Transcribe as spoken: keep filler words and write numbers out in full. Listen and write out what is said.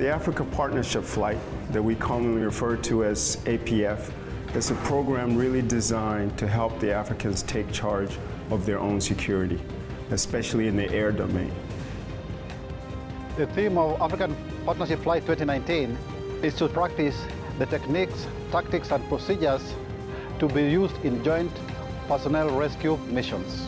The Africa Partnership Flight, that we commonly refer to as A P F, is a program really designed to help the Africans take charge of their own security, especially in the air domain. The theme of African Partnership Flight twenty nineteen is to practice the techniques, tactics, and procedures to be used in joint personnel rescue missions.